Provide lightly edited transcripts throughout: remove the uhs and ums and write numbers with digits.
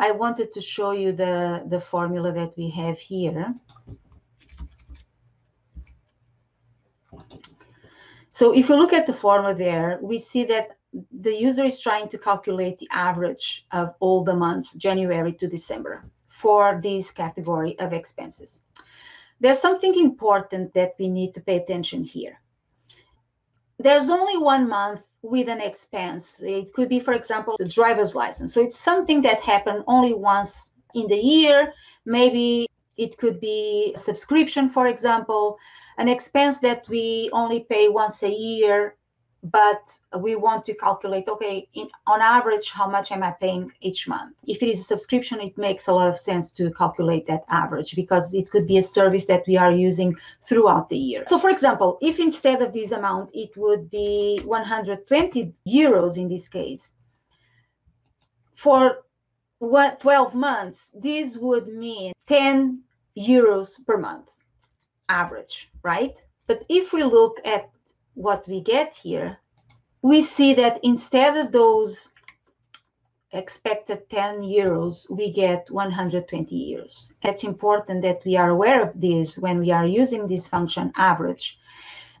I wanted to show you the formula that we have here. So if you look at the formula there, we see that the user is trying to calculate the average of all the months, January to December, for this category of expenses. There's something important that we need to pay attention here. There's only one month with an expense. It could be, for example, the driver's license. So it's something that happened only once in the year. Maybe it could be a subscription, for example, an expense that we only pay once a year, but we want to calculate, okay, on average, how much am I paying each month? If it is a subscription, it makes a lot of sense to calculate that average because it could be a service that we are using throughout the year. So for example, if instead of this amount, it would be 120 euros in this case, for 12 months, this would mean 10 euros per month average, right? But if we look at what we get here, we see that instead of those expected 10 euros, we get 120 euros. It's important that we are aware of this when we are using this function average.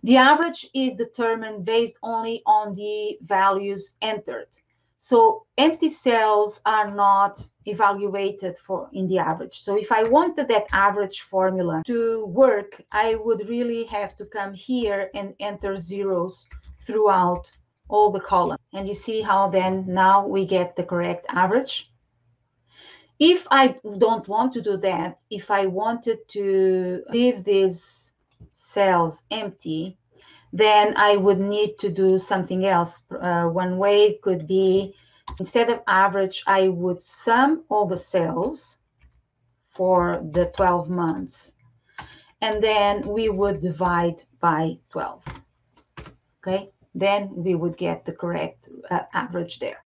The average is determined based only on the values entered. So empty cells are not evaluated in the average. So if I wanted that average formula to work, I would really have to come here and enter zeros throughout all the columns. And you see how then now we get the correct average. If I don't want to do that, if I wanted to leave these cells empty, then I would need to do something else. One way could be, instead of average, I would sum all the cells for the 12 months, and then we would divide by 12. Okay, then we would get the correct average there.